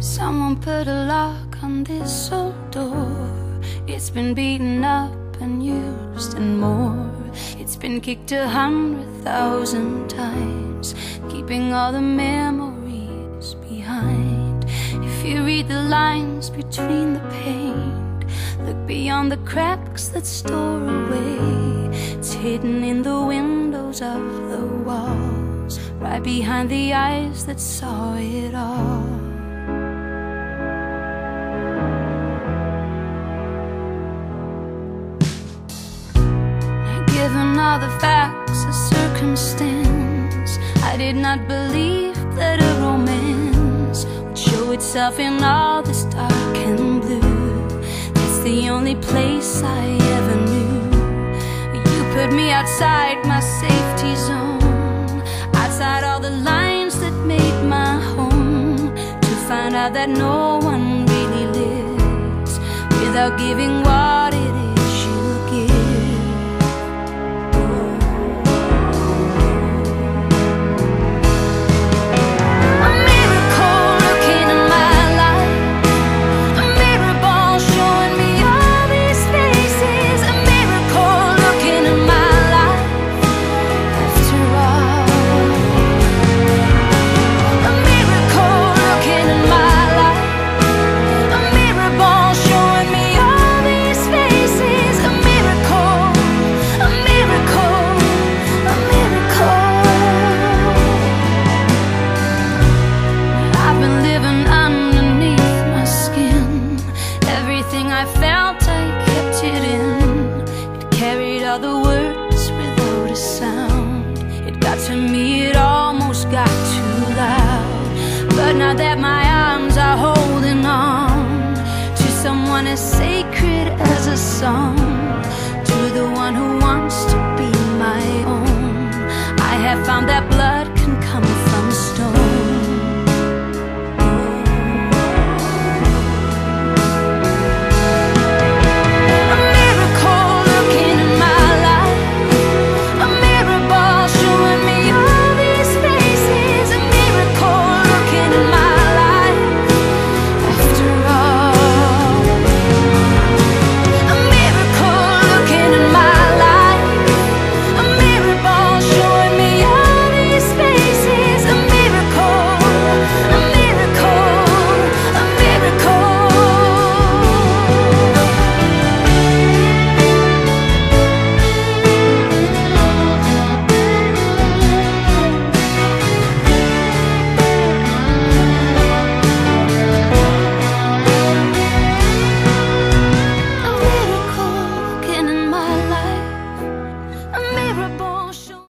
Someone put a lock on this old door. It's been beaten up and used and more. It's been kicked 100,000 times, keeping all the memories behind. If you read the lines between the paint, look beyond the cracks that store away. It's hidden in the windows of the walls, right behind the eyes that saw it all. Given all the facts of circumstance, I did not believe that a romance would show itself in all this dark and blue. That's the only place I ever knew. You put me outside my safety zone, outside all the lines that made my home, to find out that no one really lives without giving what it is. To me it almost got too loud, but now that my arms are holding on to someone as sacred as a song, to the one who wants to be my own, I have found that blood